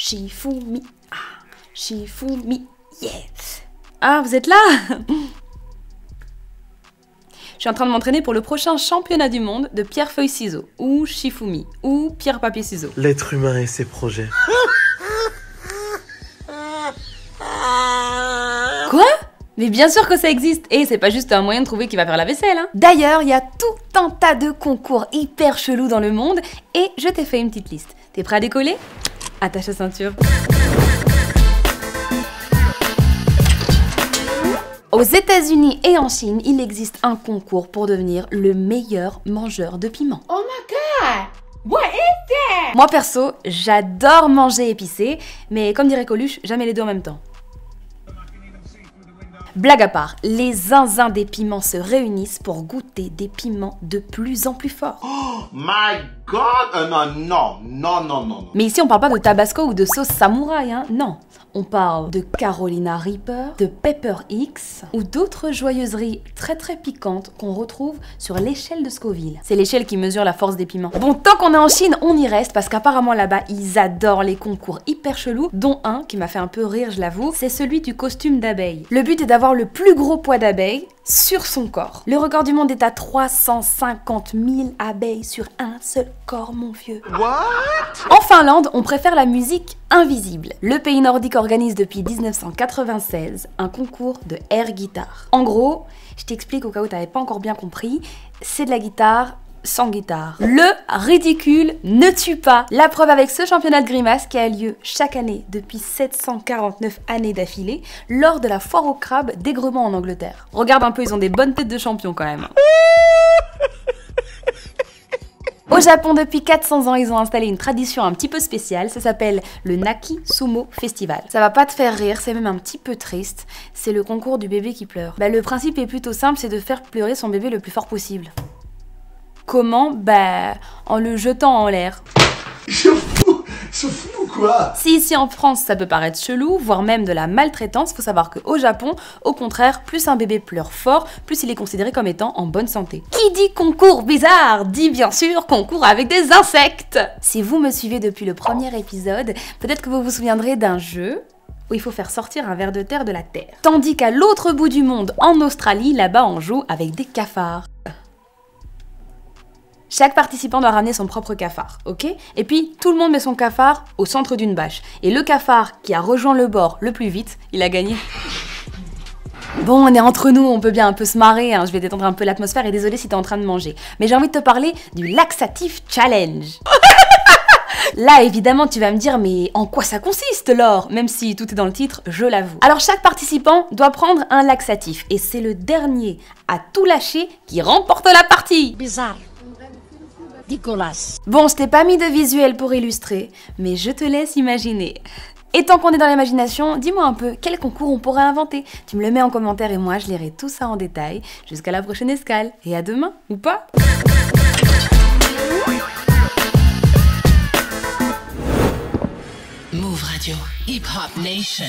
Shifumi. Ah, Shifumi. Yeah. Ah, vous êtes là? Je suis en train de m'entraîner pour le prochain championnat du monde de pierre-feuille-ciseaux, ou Shifumi, ou pierre-papier-ciseaux. L'être humain et ses projets. Quoi? Mais bien sûr que ça existe. Et c'est pas juste un moyen de trouver qui va faire la vaisselle, hein. D'ailleurs, il y a tout un tas de concours hyper chelous dans le monde, et je t'ai fait une petite liste. T'es prêt à décoller? Attache ta ceinture. Aux États-Unis et en Chine, il existe un concours pour devenir le meilleur mangeur de piment. Oh my god! What is that? Moi perso, j'adore manger épicé, mais comme dirait Coluche, jamais les deux en même temps. Blague à part, les zinzins des piments se réunissent pour goûter des piments de plus en plus forts. Oh my god! Non. Mais ici, on parle pas de tabasco ou de sauce samouraï, hein, non. On parle de Carolina Reaper, de Pepper X ou d'autres joyeuseries très piquantes qu'on retrouve sur l'échelle de Scoville. C'est l'échelle qui mesure la force des piments. Bon, tant qu'on est en Chine, on y reste parce qu'apparemment là-bas, ils adorent les concours hyper chelous, dont un qui m'a fait un peu rire, je l'avoue, c'est celui du costume d'abeille. Le but est d'avoir le plus gros poids d'abeille sur son corps. Le record du monde est à 350 000 abeilles sur un seul corps, mon vieux. What? En Finlande, on préfère la musique invisible. Le pays nordique organise depuis 1996 un concours de air guitare. En gros, je t'explique au cas où tu n'avais pas encore bien compris, c'est de la guitare sans guitare. Le ridicule ne tue pas. La preuve avec ce championnat de grimaces qui a lieu chaque année depuis 749 années d'affilée lors de la foire aux crabes d'Aigremont en Angleterre. Regarde un peu, ils ont des bonnes têtes de champions quand même. Au Japon, depuis 400 ans, ils ont installé une tradition un petit peu spéciale, ça s'appelle le Naki Sumo Festival. Ça va pas te faire rire, c'est même un petit peu triste, c'est le concours du bébé qui pleure. Bah, le principe est plutôt simple, c'est de faire pleurer son bébé le plus fort possible. Comment? Bah, en le jetant en l'air. C'est flou, quoi. Si ici en France ça peut paraître chelou, voire même de la maltraitance, faut savoir qu'au Japon, au contraire, plus un bébé pleure fort, plus il est considéré comme étant en bonne santé. Qui dit concours bizarre, dit bien sûr concours avec des insectes. Si vous me suivez depuis le premier épisode, peut-être que vous vous souviendrez d'un jeu où il faut faire sortir un ver de terre de la terre. Tandis qu'à l'autre bout du monde, en Australie, là-bas on joue avec des cafards. Chaque participant doit ramener son propre cafard, ok? Et puis, tout le monde met son cafard au centre d'une bâche. Et le cafard qui a rejoint le bord le plus vite, il a gagné. Bon, on est entre nous, on peut bien un peu se marrer, hein. Je vais détendre un peu l'atmosphère et désolé si t'es en train de manger. Mais j'ai envie de te parler du laxatif challenge. Là, évidemment, tu vas me dire, mais en quoi ça consiste, Laure? Même si tout est dans le titre, je l'avoue. Alors, chaque participant doit prendre un laxatif. Et c'est le dernier à tout lâcher qui remporte la partie. Bizarre. Nicolas. Bon, je t'ai pas mis de visuel pour illustrer, mais je te laisse imaginer. Et tant qu'on est dans l'imagination, dis-moi un peu quel concours on pourrait inventer. Tu me le mets en commentaire et moi je lirai tout ça en détail jusqu'à la prochaine escale. Et à demain, ou pas? Mouv radio, Hip-hop Nation.